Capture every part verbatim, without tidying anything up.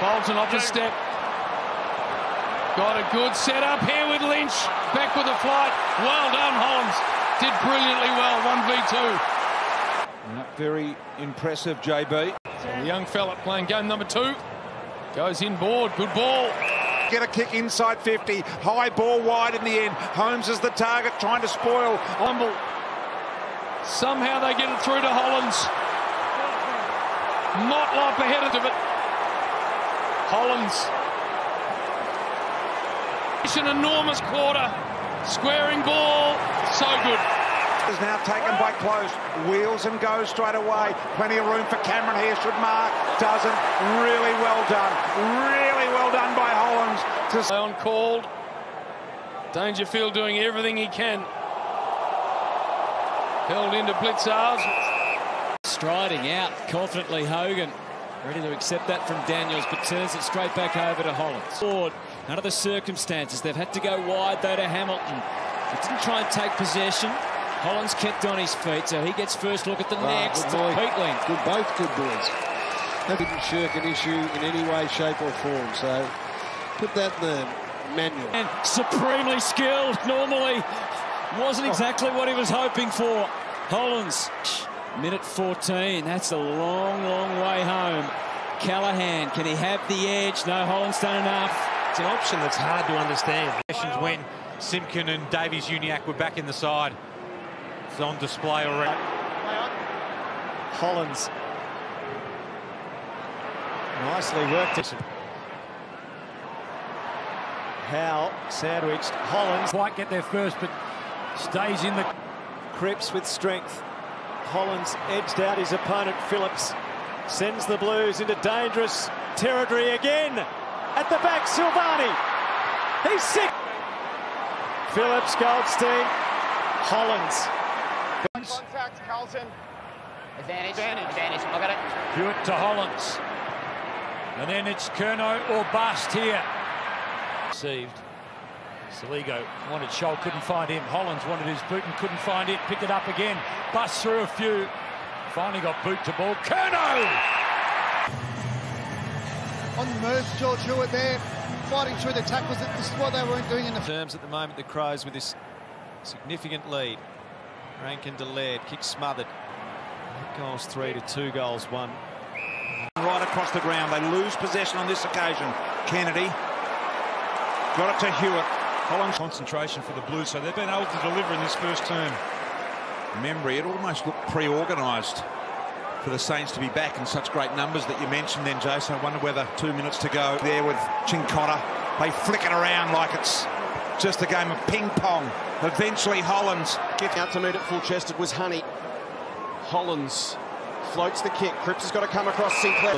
Bolton off a step. Got a good setup here with Lynch. Back with the flight. Well done, Hollands. Did brilliantly well. one v two. Not very impressive, J B. The young fella playing game number two. Goes inboard. Good ball. Get a kick inside fifty. High ball wide in the end. Holmes is the target, trying to spoil. Humble. Somehow they get it through to Hollands. Motlop ahead of it. Hollands. It's an enormous quarter. Squaring ball. So good. Is now taken by Close. Wheels and goes straight away. Plenty of room for Cameron here. Should mark. Doesn't. Really well done. Really well done by Hollands. To on called. Dangerfield doing everything he can. Held into Blitzars. Striding out confidently, Hogan. Ready to accept that from Daniels, but turns it straight back over to Hollands. Ford, under the circumstances, they've had to go wide, though, to Hamilton. He didn't try and take possession. Hollands kept on his feet, so he gets first look at the oh, next. Good Peatling. Good, both good boys. They didn't shirk an issue in any way, shape or form, so put that in the manual. And supremely skilled, normally. Wasn't exactly what he was hoping for. Hollands, minute fourteen. That's a long, long way home. Callaghan, can he have the edge? No, Hollands done enough. It's an option that's hard to understand. When Simkin and Davies Uniacke were back in the side. It's on display already. Hollands. Nicely worked. Howe sandwiched. Hollands quite get there first, but stays in the... Cripps with strength. Hollands edged out his opponent, Phillips. Sends the Blues into dangerous territory again. At the back, Silvani. He's sick. Phillips, Goldstein, Hollands. Contact, Carlton. Advantage. Advantage. Advantage. Look at it. Hewitt to Hollands. And then it's Curnow or bust here. Received. Saligo wanted Scholl, couldn't find him. Hollands wanted his boot and couldn't find it. Picked it up again. Bust through a few. Finally got boot to ball. Curnow! On the move, George Hewitt there. Fighting through the tackles. This is what they weren't doing in the terms at the moment. The Crows with this significant lead. Rankin to Laird. Kick smothered. Goals three to two goals one. Right across the ground. They lose possession on this occasion. Kennedy. Got it to Hewitt. Hollands concentration for the Blues, so they've been able to deliver in this first term. Memory, it almost looked pre-organised for the Saints to be back in such great numbers that you mentioned then, Jason. I wonder whether two minutes to go there with Chincotta. They flick it around like it's just a game of ping-pong. Eventually, Hollands gets out to meet it full-chested was Honey. Hollands floats the kick. Cripps has got to come across Sinclair.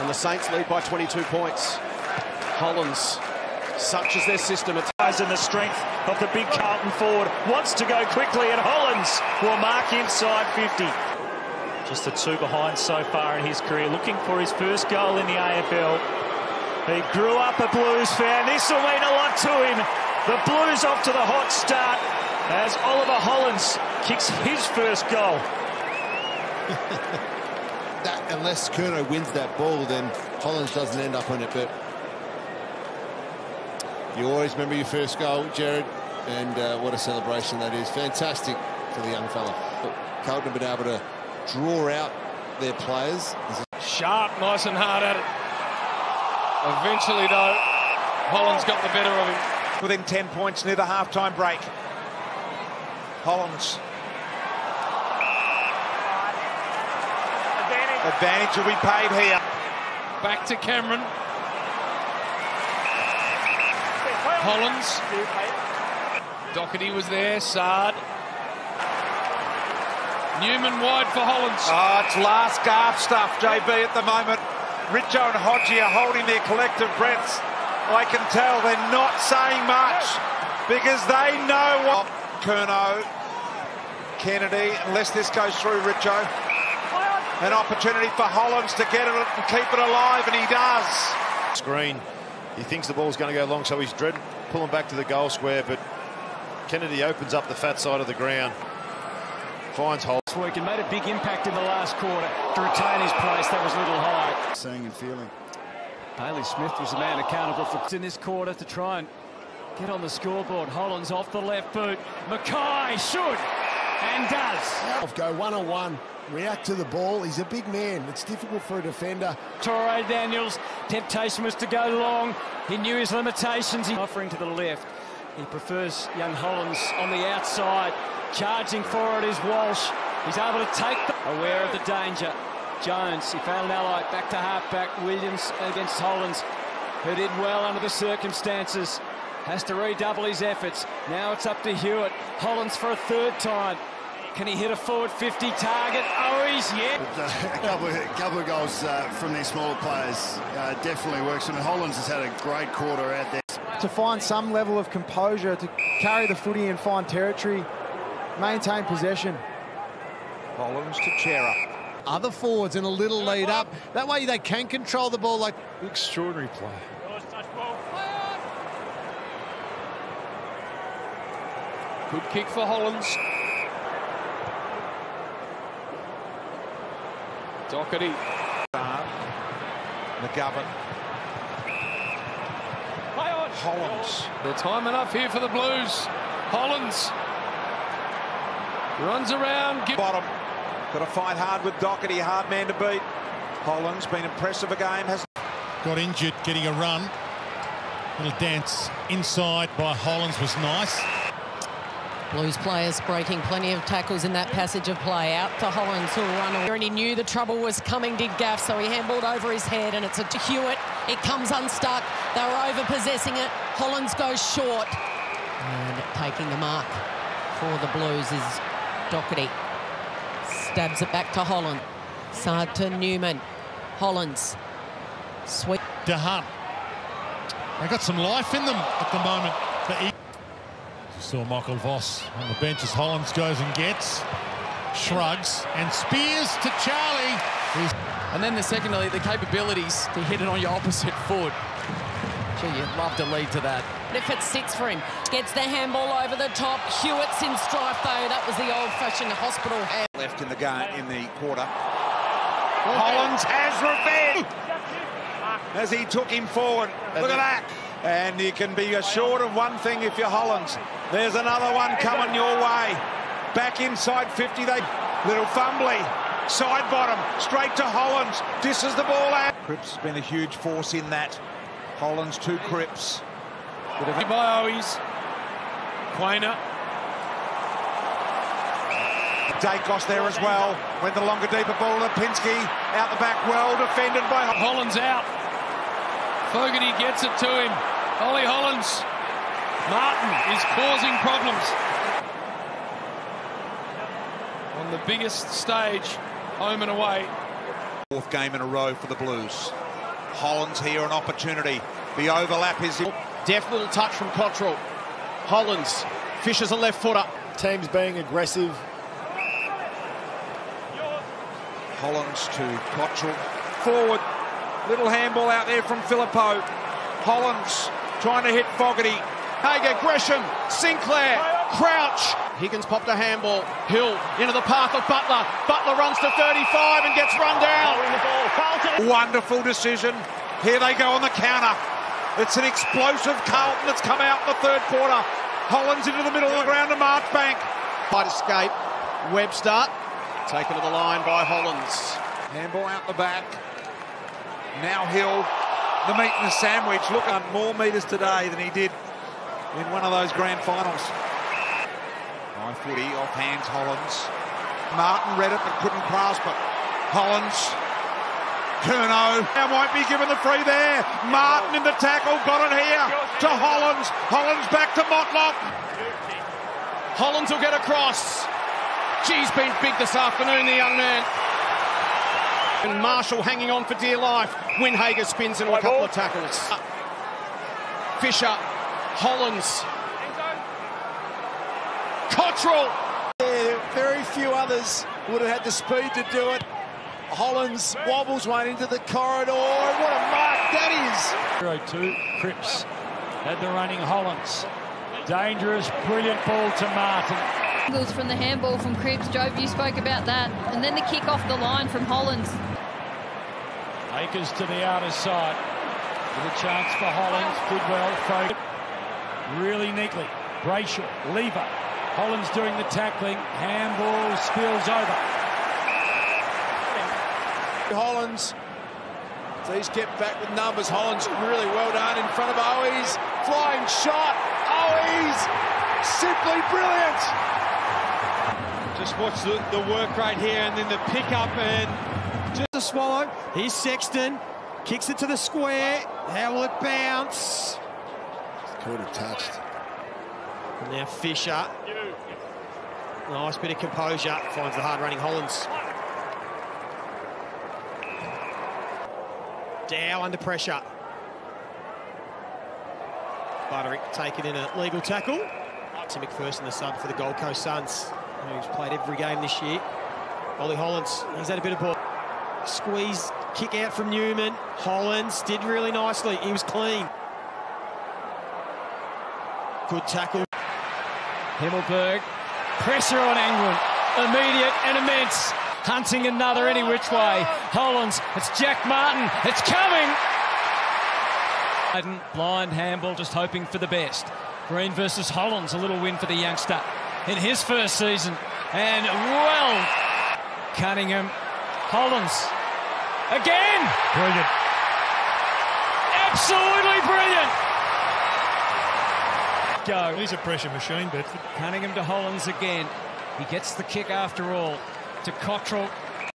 And the Saints lead by twenty-two points. Hollands. Such is their system. It lies in the strength of the big Carlton forward. Wants to go quickly, and Hollands will mark inside fifty. Just the two behind so far in his career. Looking for his first goal in the A F L. He grew up a Blues fan. This will mean a lot to him. The Blues off to the hot start as Oliver Hollands kicks his first goal. that, unless Curnow wins that ball, then Hollands doesn't end up on it, but... You always remember your first goal, Jared, and uh, what a celebration that is. Fantastic for the young fella. Carlton have been able to draw out their players. Sharp, nice and hard at it. Eventually, though, Hollands got the better of him. Within ten points near the half-time break. Hollands. Advantage. Advantage will be paid here. Back to Cameron. Hollands. Docherty was there. Sard. Newman wide for Hollands. Oh, it's last gasp stuff, J B, at the moment. Richo and Hodgie are holding their collective breaths. I can tell they're not saying much because they know what... Curnow, Kennedy, unless this goes through, Richo. An opportunity for Hollands to get it and keep it alive, and he does. Screen. He thinks the ball's going to go long, so he's dread pulling back to the goal square, but Kennedy opens up the fat side of the ground. Finds Hollands. Work and made a big impact in the last quarter to retain his place. That was a little high. Seeing and feeling. Bailey Smith was the man accountable for in this quarter to try and get on the scoreboard. Hollands off the left boot. Mackay should and does. Go one-on-one, react to the ball. He's a big man. It's difficult for a defender. Torre Daniels, temptation was to go long. He knew his limitations. He offering to the left. He prefers young Hollands on the outside. Charging for it is Walsh. He's able to take the... Aware of the danger. Jones, he found an ally, back to halfback. Williams against Hollands, who did well under the circumstances. Has to redouble his efforts. Now it's up to Hewitt. Hollands for a third time. Can he hit a forward fifty target? Oh, he's yet. A couple of, a couple of goals uh, from these smaller players uh, definitely works. I mean, Hollands has had a great quarter out there. To find some level of composure, to carry the footy and find territory, maintain possession. Hollands to chair up. Other forwards in a little lead up. That way they can control the ball. Like extraordinary play. Good kick for Hollands. Docherty. McGovern. Hollands. There's time enough here for the Blues. Hollands runs around. Bottom. Got to fight hard with Docherty, hard man to beat. Hollands been impressive again. Has got injured, getting a run. Little dance inside by Hollands was nice. Blues players breaking plenty of tackles in that passage of play. Out to Hollands, who'll run away. And he knew the trouble was coming, did gaff, so he handballed over his head, and it's a Hewitt. It comes unstuck. They were over-possessing it. Hollands goes short. And taking the mark for the Blues is Docherty. Stabs it back to Holland. Sartre Newman. Hollands. Sweet. De Hunt. They've got some life in them at the moment. The Saw Michael Voss on the bench as Hollands goes and gets, shrugs, and spears to Charlie. And then the secondly, the capabilities to hit it on your opposite foot. Gee, you'd love to lead to that. If it's six for him, gets the handball over the top. Hewitt's in strife though. That was the old-fashioned hospital hand. Left in the game in the quarter. Well, Hollands has revenge as he took him forward. Look at that. And you can be assured of one thing if you're Hollands. There's another one coming your way. Back inside fifty, they little fumbly. Side bottom, straight to Hollands. Disses the ball out. Cripps has been a huge force in that. Hollands to Cripps. By Owies. Quainer. Dacos there as well. Went the longer, deeper ball to Pinsky. Out the back, well defended by Hollands. Hollands out. Fogarty gets it to him. Ollie Hollands. Martin is causing problems. On the biggest stage, home and away. Fourth game in a row for the Blues. Hollands here, an opportunity. The overlap is... Deft little touch from Cottrell. Hollands. Fisher's a left footer. Team's being aggressive. Hollands to Cottrell. Forward. Little handball out there from Filippo. Hollands trying to hit Fogarty. Hager, Gresham, Sinclair, Crouch. Higgins popped a handball. Hill into the path of Butler. Butler runs to thirty-five and gets run down. The ball. Wonderful decision. Here they go on the counter. It's an explosive Carlton that's come out in the third quarter. Hollands into the middle of the ground to Marchbank. Might escape. Webster. Taken to the line by Hollands. Handball out the back. Now Hill, the meat and the sandwich. Look, on more metres today than he did in one of those grand finals. High footy, off hands, Hollands. Martin read it but couldn't grasp it. Hollands, Curnow, now might be given the free there. Martin in the tackle, got it here to Hollands. Hollands back to Motlock. Hollands will get across. Gee's been big this afternoon, the young man. And Marshall hanging on for dear life. Winhager spins in a couple of tackles. Fisher, Hollands, Cottrell. Yeah, very few others would have had the speed to do it. Hollands wobbles one into the corridor. What a mark that is! zero two, Cripps had the running Hollands. Dangerous, brilliant ball to Martin. From the handball from Cripps, Jove, you spoke about that, and then the kick off the line from Hollands. Akers to the outer side. With a chance for Hollands. Did well. Fode. Really neatly. Brayshaw. Lever. Hollands doing the tackling. Handball spills over. Hollands. So he's kept back with numbers. Hollands really well done in front of Owies. Flying shot. Owies. Simply brilliant. Just watch the, the work right here and then the pick up and just a swallow. Here's Sexton. Kicks it to the square. How will it bounce? Could have touched. And now Fisher. Nice bit of composure. Finds the hard-running Hollands. Dow under pressure. Butterick taken in a legal tackle. Tim McPherson, the sub for the Gold Coast Suns, who's played every game this year. Ollie Hollands, he's had a bit of ball. Squeeze, kick out from Newman. Hollands did really nicely. He was clean. Good tackle. Himmelberg. Pressure on Angwin. Immediate and immense. Hunting another any which way. Hollands, it's Jack Martin. It's coming! Blind handball, just hoping for the best. Green versus Hollands, a little win for the youngster in his first season. And well, Cunningham. Hollands. Again! Brilliant. Absolutely brilliant! Go. He's a pressure machine, but Cunningham to Hollands again. He gets the kick after all. To Cottrell.